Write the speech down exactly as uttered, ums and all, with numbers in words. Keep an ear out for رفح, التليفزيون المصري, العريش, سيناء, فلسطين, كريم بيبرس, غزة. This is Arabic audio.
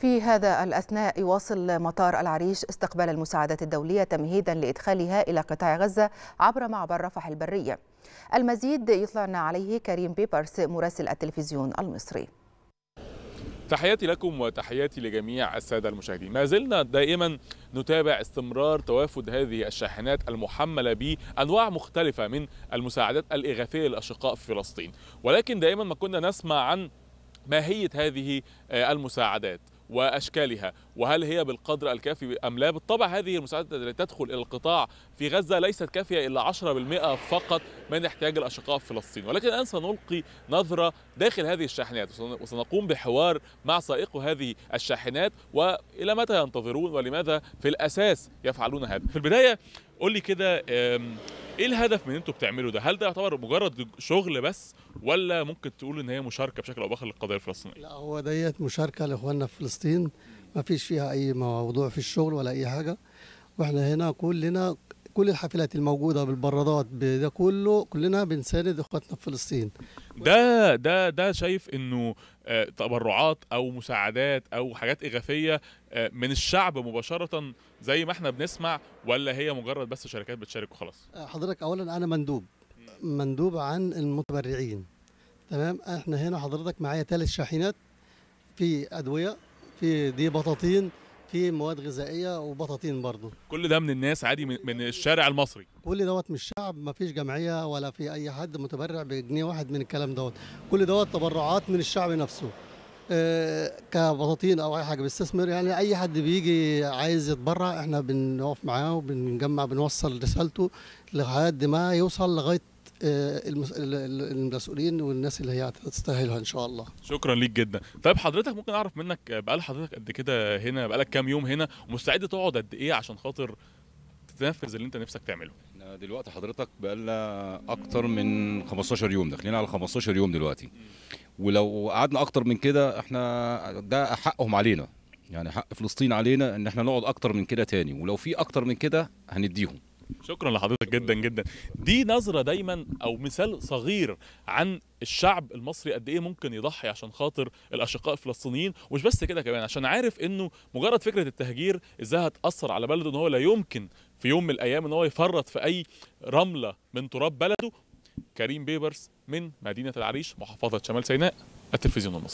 في هذا الأثناء يواصل مطار العريش استقبال المساعدات الدولية تمهيدا لإدخالها إلى قطاع غزة عبر معبر رفح البرية. المزيد يطلعنا عليه كريم بيبرس مراسل التلفزيون المصري. تحياتي لكم وتحياتي لجميع السادة المشاهدين. ما زلنا دائما نتابع استمرار توافد هذه الشاحنات المحملة بأنواع مختلفة من المساعدات الإغاثية للأشقاء في فلسطين، ولكن دائما ما كنا نسمع عن ماهية هذه المساعدات وأشكالها، وهل هي بالقدر الكافي أم لا. بالطبع هذه المساعدات التي تدخل إلى القطاع في غزة ليست كافية إلا عشرة بالمئة فقط من احتياج الأشقاء في فلسطين، ولكن الآن سنلقي نظرة داخل هذه الشاحنات وسنقوم بحوار مع سائق هذه الشاحنات وإلى متى ينتظرون ولماذا في الأساس يفعلون هذا. في البداية قول لي كده، ايه الهدف من انتوا بتعملوا ده؟ هل ده يعتبر مجرد شغل بس ولا ممكن تقول ان هي مشاركه بشكل او باخر للقضيه الفلسطينيه؟ لا، هو ديت مشاركه لاخواننا في فلسطين، ما فيش فيها اي موضوع في الشغل ولا اي حاجه، واحنا هنا كلنا كل الحافلات الموجوده بالبرادات ده كله كلنا بنساند اخواتنا في فلسطين. ده ده ده شايف انه تبرعات او مساعدات او حاجات اغاثيه من الشعب مباشره زي ما احنا بنسمع، ولا هي مجرد بس شركات بتشارك وخلاص؟ حضرتك اولا انا مندوب مندوب عن المتبرعين، تمام. احنا هنا حضرتك معايا ثلاث شاحنات، في ادويه، في دي بطاطين، في مواد غذائيه وبطاطين برضه. كل ده من الناس عادي من, من الشارع المصري، كل دوت من الشعب، ما فيش جمعيه ولا في اي حد متبرع بجنيه واحد من الكلام دوت، كل دوت تبرعات من الشعب نفسه. أه كبطاطين او اي حاجه بيستثمر، يعني اي حد بيجي عايز يتبرع احنا بنقف معاه وبنجمع، بنوصل رسالته لحد ما يوصل لغايه المسؤولين والناس اللي هي هتستاهلها ان شاء الله. شكرا ليك جدا. طيب حضرتك ممكن اعرف منك، بقال حضرتك قد كده هنا، بقالك كام يوم هنا، ومستعد تقعد قد ايه عشان خاطر تنفذ اللي انت نفسك تعمله؟ احنا دلوقتي حضرتك بقالنا اكتر من خمستاشر يوم، داخلين على خمستاشر يوم دلوقتي، ولو قعدنا اكتر من كده احنا ده حقهم علينا، يعني حق فلسطين علينا ان احنا نقعد اكتر من كده تاني، ولو في اكتر من كده هنديهم. شكرا لحضرتك جدا جدا. دي نظرة دايما او مثال صغير عن الشعب المصري قد ايه ممكن يضحي عشان خاطر الاشقاء الفلسطينيين، ومش بس كده كمان عشان عارف انه مجرد فكرة التهجير ازاي هتأثر على بلده، ان هو لا يمكن في يوم من الايام ان هو يفرط في اي رملة من تراب بلده. كريم بيبرس من مدينة العريش محافظة شمال سيناء، التلفزيون المصري.